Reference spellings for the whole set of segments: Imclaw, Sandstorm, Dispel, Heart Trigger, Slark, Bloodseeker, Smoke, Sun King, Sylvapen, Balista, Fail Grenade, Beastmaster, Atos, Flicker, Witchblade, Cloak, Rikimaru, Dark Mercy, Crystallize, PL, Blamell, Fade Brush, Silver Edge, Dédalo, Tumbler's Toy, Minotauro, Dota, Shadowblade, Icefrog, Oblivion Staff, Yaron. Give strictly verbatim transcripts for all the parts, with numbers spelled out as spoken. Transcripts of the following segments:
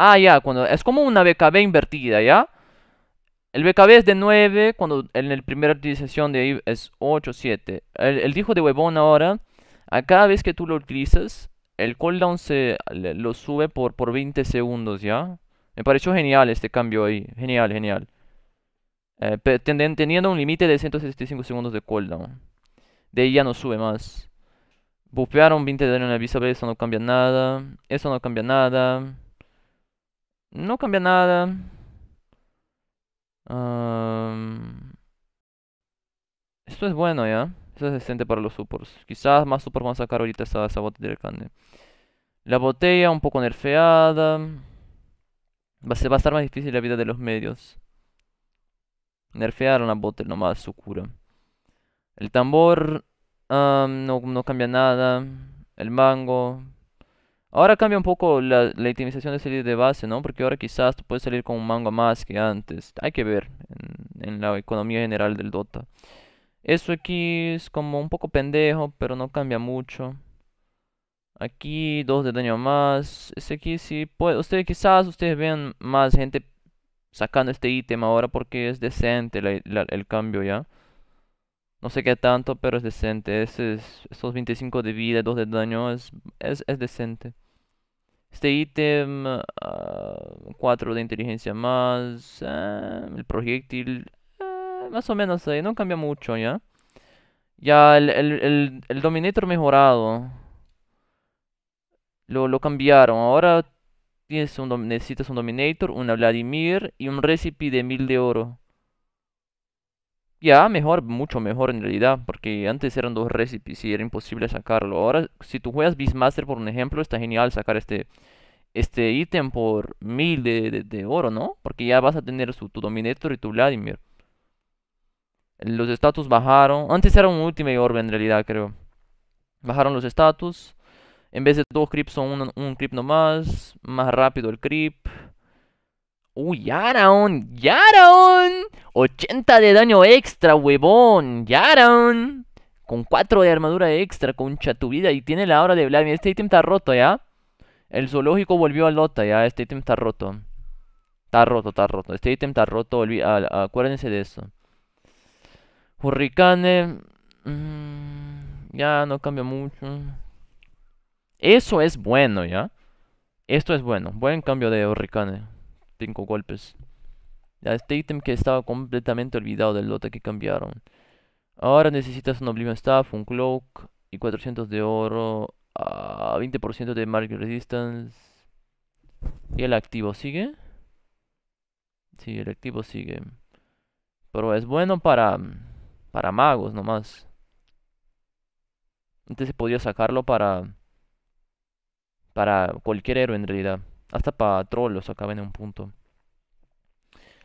Ah, ya, cuando es como una B K B invertida, ¿ya? El B K B es de nueve, cuando en la primera utilización de ahí es ocho, siete. El, el hijo de huevón ahora, a cada vez que tú lo utilizas, el cooldown se lo sube por, por veinte segundos, ¿ya? Me pareció genial este cambio ahí, genial, genial. Eh, teniendo un límite de ciento setenta y cinco segundos de cooldown. De ahí ya no sube más. Bufearon veinte de daño en el Beastmaster, eso no cambia nada. Eso no cambia nada. No cambia nada. Um... Esto es bueno, ¿ya? Esto es decente para los supports. Quizás más supports van a sacar ahorita esa, esa botella del Cande. La botella un poco nerfeada. Va a, ser, va a estar más difícil la vida de los medios. Nerfearon la botella nomás, su cura. El tambor um, no, no cambia nada. El mango. Ahora cambia un poco la, la itemización de salir de base, ¿no? Porque ahora quizás tú puedes salir con un mango más que antes. Hay que ver en, en la economía general del Dota. Eso aquí es como un poco pendejo, pero no cambia mucho. Aquí dos de daño más. Ese aquí sí puede. Ustedes quizás ustedes vean más gente sacando este ítem ahora porque es decente la, la, el cambio, ¿ya? No sé qué tanto, pero es decente. Ese es, estos veinticinco de vida, dos de daño, es, es, es decente. Este ítem, uh, cuatro de inteligencia más, uh, el proyectil, uh, más o menos ahí, no cambia mucho, ¿ya? Ya el, el, el, el Dominator mejorado, lo, lo cambiaron. Ahora tienes un, necesitas un Dominator, una Vladimir y un Recipe de mil de oro. Ya, mejor, mucho mejor en realidad, porque antes eran dos recipes y era imposible sacarlo. Ahora, si tú juegas Beastmaster, por un ejemplo, está genial sacar este este ítem por mil de, de, de oro, ¿no? Porque ya vas a tener su, tu Dominator y tu Vladimir. Los status bajaron. Antes era un Ultimate Orb en realidad, creo. Bajaron los status. En vez de dos creeps son un, un creep nomás. Más rápido el creep. ¡Uh, Yaron! ¡Yaron! ochenta de daño extra, huevón. ¡Yaron! Con cuatro de armadura extra, concha tu vida. Y tiene la hora de Vladimir. Este ítem está roto, ¿ya? El zoológico volvió a Lota, ¿ya? Este ítem está roto. Está roto, está roto. Este ítem está roto. Olvi ah, acuérdense de eso. Hurricane. Mm, ya no cambia mucho. Eso es bueno, ¿ya? Esto es bueno. Buen cambio de Hurricane. cinco golpes. Ya, este ítem que estaba completamente olvidado del lote que cambiaron. Ahora necesitas un Oblivion Staff, un Cloak y cuatrocientos de oro. Uh, veinte por ciento de Market Resistance. ¿Y el activo sigue? Sí, el activo sigue. Pero es bueno para, para magos nomás. Antes se podía sacarlo para, para cualquier héroe en realidad. Hasta para trollos acaba en un punto.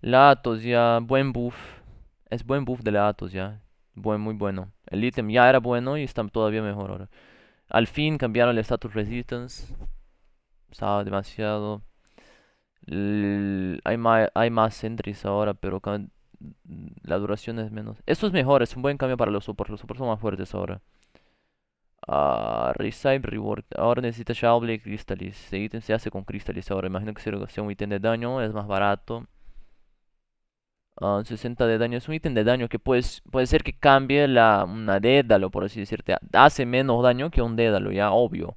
La Atos ya, buen buff. Es buen buff de la Atos ya. Buen, muy bueno. El ítem ya era bueno y está todavía mejor ahora. Al fin cambiaron el status resistance. Estaba demasiado. L hay, hay más sentries ahora, pero la duración es menos. Eso es mejor, es un buen cambio para los supports. Los supports son más fuertes ahora. Uh, Recipe Reward. Ahora necesita Shadowblade y Crystallize. Este ítem se hace con Crystallize ahora. Imagino que sea un ítem de daño. Es más barato. uh, sesenta de daño. Es un ítem de daño que puedes, puede ser que cambie la, una Dédalo, por así decirte. Hace menos daño que un Dédalo, ya, obvio.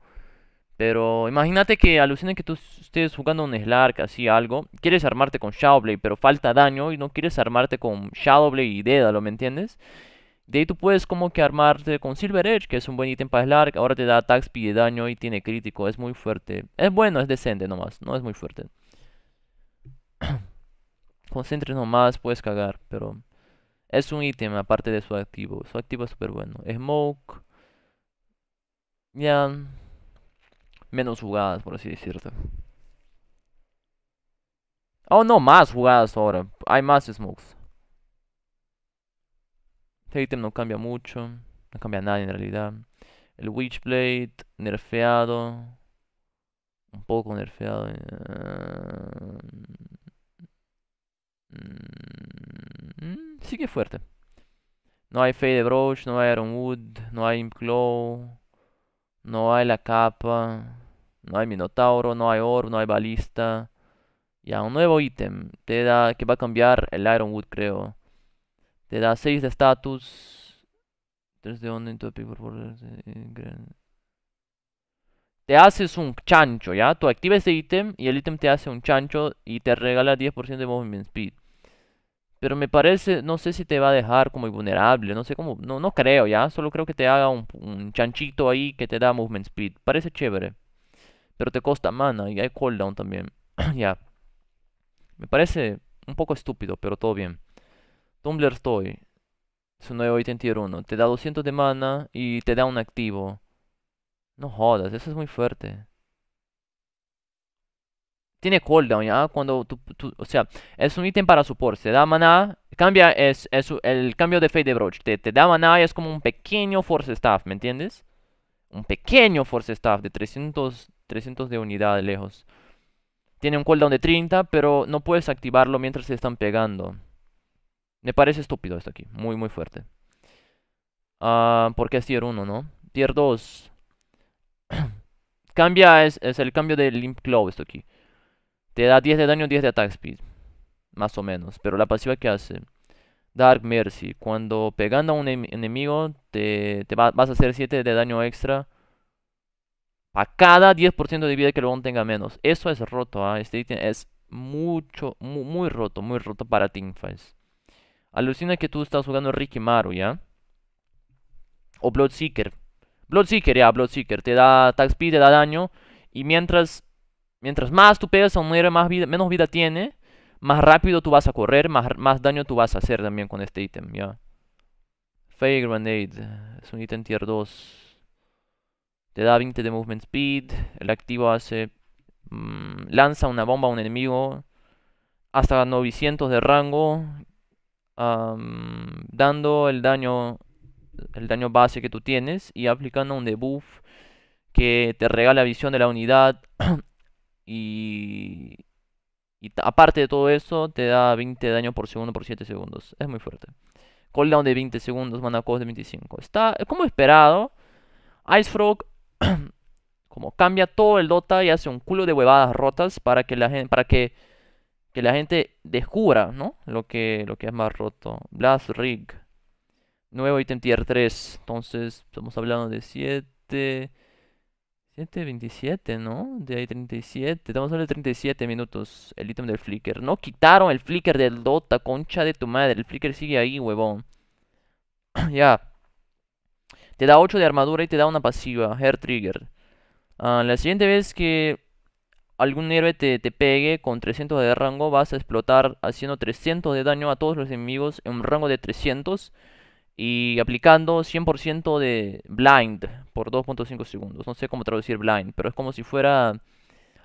Pero imagínate que alucinen que tú estés jugando un Slark, así algo. Quieres armarte con Shadowblade, pero falta daño y no quieres armarte con Shadowblade y Dédalo, ¿me entiendes? De ahí tú puedes como que armarte con Silver Edge, que es un buen ítem para Slark. Ahora te da attack speed de daño y tiene crítico. Es muy fuerte. Es bueno, es decente nomás. No es muy fuerte. Concentres nomás, puedes cagar. Pero es un ítem aparte de su activo. Su activo es súper bueno. Smoke. Ya. Menos jugadas, por así decirlo. Oh, no, más jugadas ahora. Hay más smokes. Este ítem no cambia mucho, no cambia nada en realidad. El Witchblade, nerfeado. Un poco nerfeado. Sigue fuerte. No hay Fade Brush, no hay Ironwood, no hay Imclaw. No hay la capa. No hay Minotauro, no hay Orb, no hay Balista. Ya, un nuevo ítem. Te da, que va a cambiar el Ironwood, creo. Te da seis de status. tres de onda en tu por favor. Te haces un chancho, ¿ya? Tú activas ese ítem y el ítem te hace un chancho y te regala diez por ciento de movement speed. Pero me parece, no sé si te va a dejar como vulnerable, no sé cómo, no, no creo, ¿ya? Solo creo que te haga un, un chanchito ahí que te da movement speed. Parece chévere. Pero te costa mana y hay cooldown también. Ya. Yeah. Me parece un poco estúpido, pero todo bien. Tumbler's Toy es un nuevo ítem tier uno. Te da doscientos de mana y te da un activo. No jodas, eso es muy fuerte. Tiene cooldown, ¿ya? Cuando tú, tú, o sea, es un ítem para support. Te da maná, cambia, es, es el cambio de Fade Brush. Te, te da maná y es como un pequeño Force Staff, ¿me entiendes? Un pequeño Force Staff de trescientos, trescientos de unidad de lejos. Tiene un cooldown de treinta, pero no puedes activarlo mientras se están pegando. Me parece estúpido esto aquí, muy muy fuerte. Uh, porque es tier uno, ¿no? Tier dos. Cambia, es, es el cambio del Imclaw esto aquí. Te da diez de daño, diez de attack speed. Más o menos. Pero la pasiva que hace. Dark Mercy. Cuando pegando a un en enemigo, te, te va, vas a hacer siete de daño extra. A cada diez por ciento de vida que el botón tenga menos. Eso es roto, ¿eh? Este ítem es mucho, muy, muy roto, muy roto para teamfights. Alucina que tú estás jugando Rikimaru, ¿ya? O Bloodseeker. Bloodseeker, ya, Bloodseeker. Te da attack speed, te da daño. Y mientras... Mientras más tú pegas a un héroe, más vida, menos vida tiene, más rápido tú vas a correr, más, más daño tú vas a hacer también con este ítem, ¿ya? Fail Grenade es un ítem tier dos. Te da veinte de movement speed, el activo hace... Mmm, lanza una bomba a un enemigo hasta novecientos de rango, um, dando el daño, el daño base que tú tienes y aplicando un debuff que te regala visión de la unidad. Y, y aparte de todo eso, te da veinte de daño por segundo por siete segundos. Es muy fuerte. Cooldown de veinte segundos, mana cost de veinticinco. Está como esperado. Icefrog, como cambia todo el Dota y hace un culo de huevadas rotas para que la gente, para que, que la gente descubra, ¿no? Lo que, lo que es más roto. Blast Rig. Nuevo ítem tier tres. Entonces, estamos hablando de siete... veintisiete, ¿no? De ahí treinta y siete. Estamos hablando de treinta y siete minutos. El ítem del Flicker. No quitaron el Flicker del Dota, concha de tu madre. El Flicker sigue ahí, huevón. Ya. Yeah. Te da ocho de armadura y te da una pasiva. Heart Trigger. Uh, la siguiente vez que algún héroe te, te pegue con trescientos de rango, vas a explotar haciendo trescientos de daño a todos los enemigos en un rango de trescientos. Y aplicando cien por ciento de blind por dos punto cinco segundos. No sé cómo traducir blind, pero es como si fuera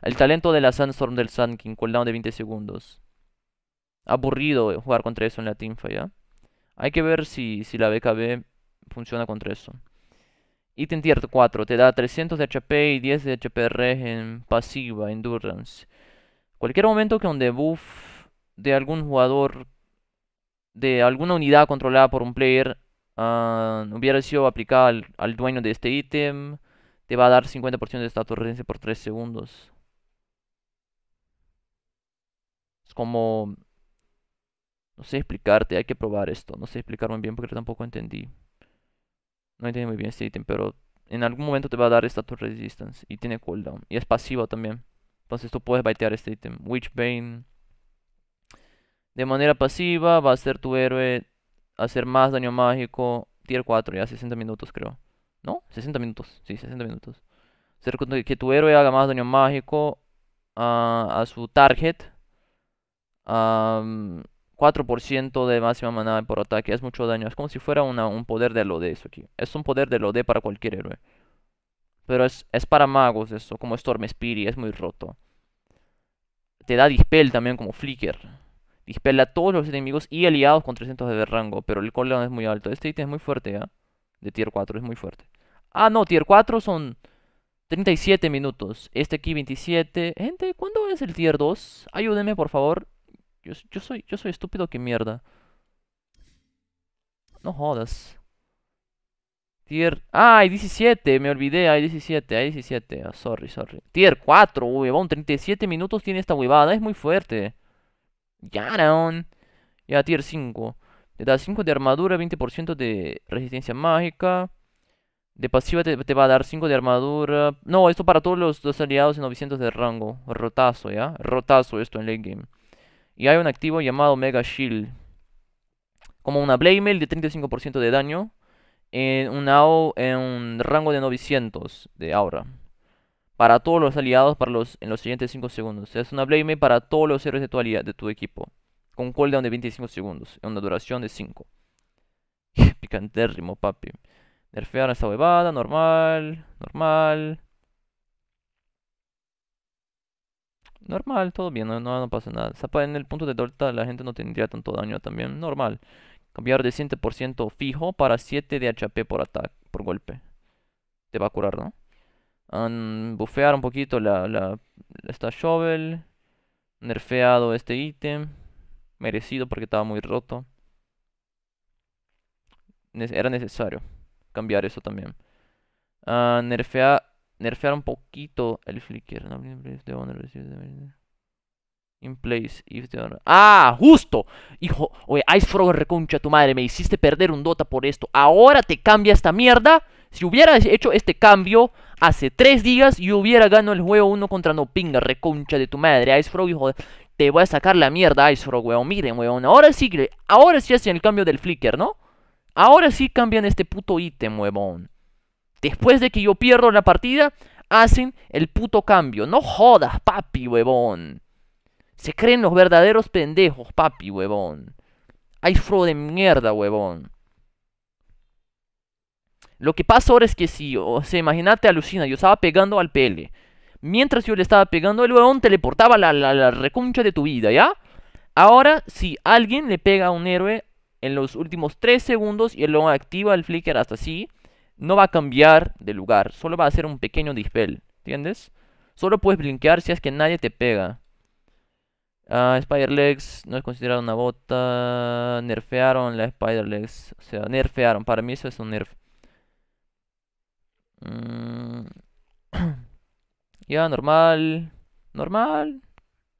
el talento de la Sandstorm del Sun King, cooldown de veinte segundos. Aburrido jugar contra eso en la teamfight, ¿ya? Hay que ver si, si la B K B funciona contra eso. Ítem tier cuatro, te da trescientos de H P y diez de H P regen en pasiva, endurance. Cualquier momento que un debuff de algún jugador, de alguna unidad controlada por un player, Uh, hubiera sido aplicada al, al dueño de este ítem, te va a dar cincuenta por ciento de status resistencia por tres segundos. Es como... No sé explicarte, hay que probar esto. No sé explicarlo bien porque tampoco entendí. No entendí muy bien este ítem, pero en algún momento te va a dar status resistance y tiene cooldown. Y es pasivo también. Entonces tú puedes baitear este ítem. Witchblade. De manera pasiva va a ser tu héroe hacer más daño mágico. Tier cuatro, ya sesenta minutos creo. ¿No? sesenta minutos, sí, sesenta minutos. Hacer que tu héroe haga más daño mágico uh, a su target. um, cuatro por ciento de máxima maná por ataque. Es mucho daño, es como si fuera una, un poder de Lode eso aquí. Es un poder de Lode para cualquier héroe. Pero es, es para magos eso, como Storm Spirit, es muy roto. Te da Dispel también como Flicker. Dispela a todos los enemigos y aliados con trescientos de rango. Pero el cooldown es muy alto. Este ítem es muy fuerte, ¿eh? De tier cuatro, es muy fuerte. Ah, no, tier cuatro son treinta y siete minutos. Este aquí veintisiete. Gente, ¿cuándo es el tier dos? Ayúdenme, por favor. Yo, yo, soy, yo soy estúpido, que mierda. No jodas. Tier... Ah, hay diecisiete, me olvidé, hay diecisiete, hay diecisiete. Oh, sorry, sorry. Tier cuatro, huevón, treinta y siete minutos tiene esta huevada, es muy fuerte. Yaron. Ya, tier cinco. Te da cinco de armadura, veinte por ciento de resistencia mágica. De pasiva te, te va a dar cinco de armadura. No, esto para todos los, los aliados en novecientos de rango. Rotazo, ¿ya? Rotazo esto en late game. Y hay un activo llamado Mega Shield. Como una Blamell de treinta y cinco por ciento de daño. En un, A O, en un rango de novecientos de aura. Para todos los aliados para los, en los siguientes cinco segundos. Es una Blamell para todos los héroes de tu, alia, de tu equipo. Con cooldown de veinticinco segundos. En una duración de cinco. Picantérrimo, papi. Nerfear esta huevada, normal, normal. Normal, todo bien, no, no, no pasa nada. Zapa en el punto de Dota la gente no tendría tanto daño también, normal. Cambiar de cien por ciento fijo para siete de H P por ataque, por golpe. Te va a curar, ¿no? Um, bufear un poquito la, la, esta shovel. Nerfeado este ítem. Merecido porque estaba muy roto. Ne- era necesario. Cambiar eso también. Uh, nerfea, nerfear un poquito el Flicker. In place if the honor. ¡Ah! ¡Justo! Hijo, oye, Icefrog, reconcha tu madre. Me hiciste perder un Dota por esto. Ahora te cambia esta mierda. Si hubieras hecho este cambio hace tres días, yo hubiera ganado el juego uno contra no pinga, reconcha de tu madre. Icefrog, hijo de... Te voy a sacar la mierda, Icefrog, weón. Miren, weón. Ahora sí, ahora sí hacen el cambio del Flicker, ¿no? Ahora sí cambian este puto ítem, huevón. Después de que yo pierdo la partida, hacen el puto cambio. No jodas, papi, huevón. Se creen los verdaderos pendejos, papi, huevón. Icefrog de mierda, huevón. Lo que pasa ahora es que si, o sea, imagínate, alucina, yo estaba pegando al P L. Mientras yo le estaba pegando, el huevón teleportaba la, la, la reconcha de tu vida, ¿ya? Ahora, si alguien le pega a un héroe... En los últimos tres segundos y él lo activa el Flicker hasta así. No va a cambiar de lugar. Solo va a hacer un pequeño dispel. ¿Entiendes? Solo puedes blinkear si es que nadie te pega. Uh, Spider Legs no es considerado una bota. Nerfearon la Spider Legs. O sea, nerfearon. Para mí eso es un nerf. Mm. Ya, normal. Normal.